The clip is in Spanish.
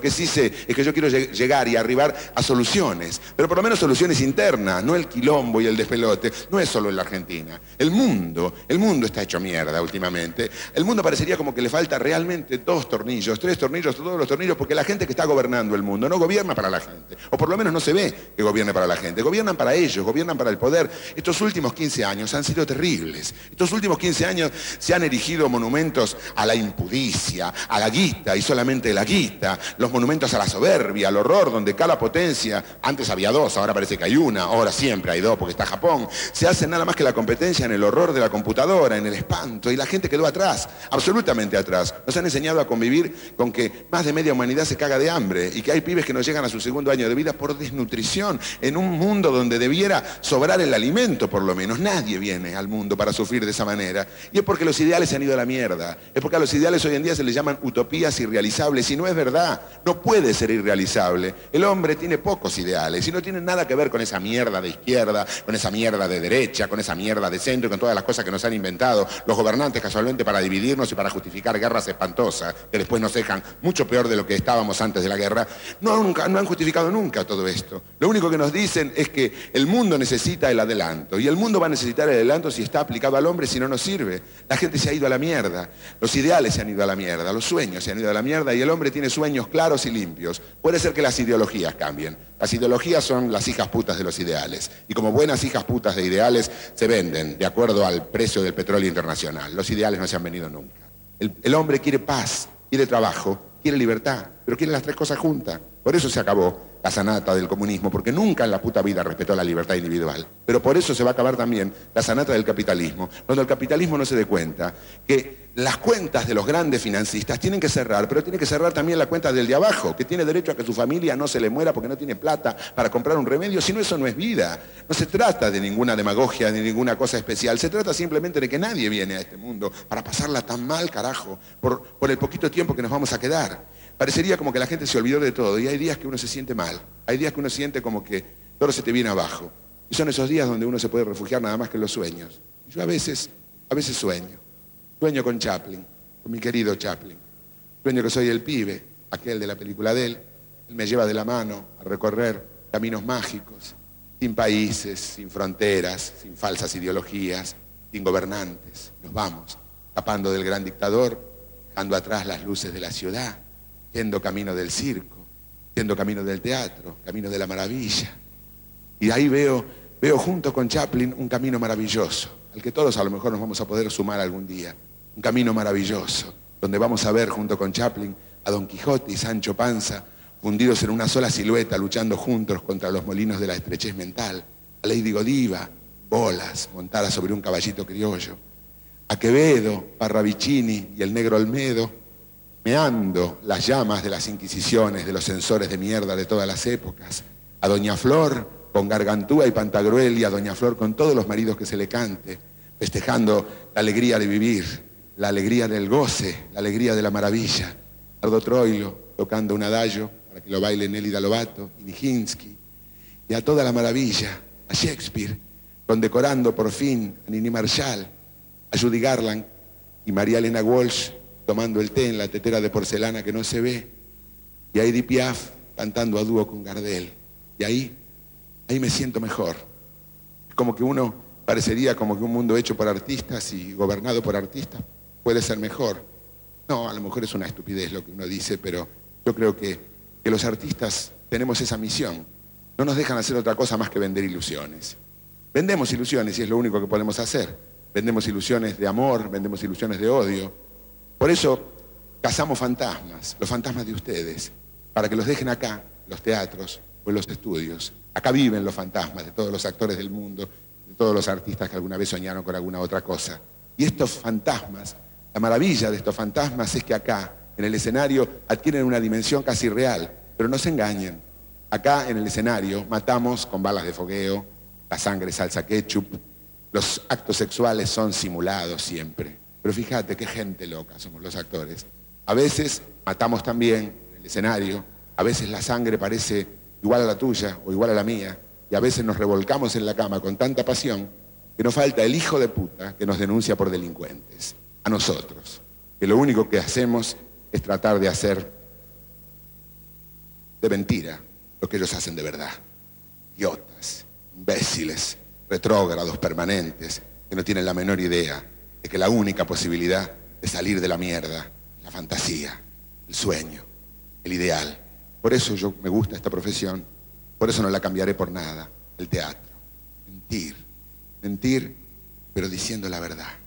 Lo que sí sé es que yo quiero llegar y arribar a soluciones, pero por lo menos soluciones internas, no el quilombo y el despelote. No es solo en la Argentina. El mundo está hecho mierda últimamente. El mundo parecería como que le falta realmente 2 tornillos, 3 tornillos, todos los tornillos, porque la gente que está gobernando el mundo no gobierna para la gente. O por lo menos no se ve que gobierne para la gente. Gobiernan para ellos, gobiernan para el poder. Estos últimos 15 años han sido terribles. Estos últimos 15 años se han erigido monumentos a la impudicia, a la guita y solamente la guita. Los monumentos a la soberbia, al horror, donde cada potencia, antes había 2, ahora parece que hay 1, ahora siempre hay 2 porque está Japón, se hace nada más que la competencia en el horror de la computadora, en el espanto, y la gente quedó atrás, absolutamente atrás. Nos han enseñado a convivir con que más de media humanidad se caga de hambre y que hay pibes que no llegan a su 2º año de vida por desnutrición, en un mundo donde debiera sobrar el alimento, por lo menos. Nadie viene al mundo para sufrir de esa manera. Y es porque los ideales se han ido a la mierda. Es porque a los ideales hoy en día se les llaman utopías irrealizables, y no es verdad. No puede ser irrealizable. El hombre tiene pocos ideales y no tiene nada que ver con esa mierda de izquierda, con esa mierda de derecha, con esa mierda de centro y con todas las cosas que nos han inventado los gobernantes casualmente para dividirnos y para justificar guerras espantosas que después nos dejan mucho peor de lo que estábamos antes de la guerra. No han justificado nunca todo esto. Lo único que nos dicen es que el mundo necesita el adelanto, y el mundo va a necesitar el adelanto si está aplicado al hombre, si no nos sirve. La gente se ha ido a la mierda, los ideales se han ido a la mierda, los sueños se han ido a la mierda, y el hombre tiene sueños claros y limpios. Puede ser que las ideologías cambien. Las ideologías son las hijas putas de los ideales, y como buenas hijas putas de ideales se venden de acuerdo al precio del petróleo internacional. Los ideales no se han vendido nunca. El hombre quiere paz, quiere trabajo, quiere libertad, pero quiere las 3 cosas juntas. Por eso se acabó la sanata del comunismo, porque nunca en la puta vida respetó la libertad individual. Pero por eso se va a acabar también la sanata del capitalismo, cuando el capitalismo no se dé cuenta que las cuentas de los grandes financistas tienen que cerrar, pero tiene que cerrar también la cuenta del de abajo, que tiene derecho a que su familia no se le muera porque no tiene plata para comprar un remedio. Si no, eso no es vida. No se trata de ninguna demagogia ni ninguna cosa especial. Se trata simplemente de que nadie viene a este mundo para pasarla tan mal, carajo, por el poquito tiempo que nos vamos a quedar. Parecería como que la gente se olvidó de todo, y hay días que uno se siente mal, hay días que uno siente como que todo se te viene abajo. Y son esos días donde uno se puede refugiar nada más que en los sueños. Yo a veces sueño con Chaplin, con mi querido Chaplin. Sueño que soy el pibe, aquel de la película de él. Él me lleva de la mano a recorrer caminos mágicos, sin países, sin fronteras, sin falsas ideologías, sin gobernantes. Nos vamos, tapando del gran dictador, dejando atrás las luces de la ciudad, yendo camino del circo, yendo camino del teatro, camino de la maravilla. Y ahí veo junto con Chaplin un camino maravilloso, al que todos a lo mejor nos vamos a poder sumar algún día. Un camino maravilloso, donde vamos a ver junto con Chaplin a Don Quijote y Sancho Panza fundidos en una sola silueta, luchando juntos contra los molinos de la estrechez mental. A Lady Godiva, bolas, montada sobre un caballito criollo. A Quevedo, Parravicini y el negro Olmedo, meando las llamas de las inquisiciones, de los censores de mierda de todas las épocas. A Doña Flor con Gargantúa y Pantagruel, y a Doña Flor con todos los maridos que se le cante, festejando la alegría de vivir, la alegría del goce, la alegría de la maravilla. Aldo Troilo tocando un adagio para que lo bailen Elida Lobato y Nijinsky. Y a toda la maravilla, a Shakespeare, condecorando por fin a Nini Marshall, a Judy Garland y María Elena Walsh, tomando el té en la tetera de porcelana que no se ve. Y ahí Di Piaf cantando a dúo con Gardel. Y ahí me siento mejor. Es como que uno parecería como que un mundo hecho por artistas y gobernado por artistas puede ser mejor. No, a lo mejor es una estupidez lo que uno dice, pero yo creo que los artistas tenemos esa misión. No nos dejan hacer otra cosa más que vender ilusiones. Vendemos ilusiones y es lo único que podemos hacer. Vendemos ilusiones de amor, vendemos ilusiones de odio. Por eso cazamos fantasmas, los fantasmas de ustedes, para que los dejen acá, los teatros o los estudios. Acá viven los fantasmas de todos los actores del mundo, de todos los artistas que alguna vez soñaron con alguna otra cosa. Y estos fantasmas, la maravilla de estos fantasmas es que acá, en el escenario, adquieren una dimensión casi real, pero no se engañen. Acá, en el escenario, matamos con balas de fogueo, la sangre es salsa ketchup, los actos sexuales son simulados siempre. Pero fíjate qué gente loca somos los actores. A veces matamos también en el escenario, a veces la sangre parece igual a la tuya o igual a la mía, y a veces nos revolcamos en la cama con tanta pasión que nos falta el hijo de puta que nos denuncia por delincuentes. A nosotros, que lo único que hacemos es tratar de hacer de mentira lo que ellos hacen de verdad. Idiotas, imbéciles, retrógrados permanentes que no tienen la menor idea de que la única posibilidad de salir de la mierda es la fantasía, el sueño, el ideal. Por eso yo me gusta esta profesión, por eso no la cambiaré por nada, el teatro. Mentir, mentir, pero diciendo la verdad.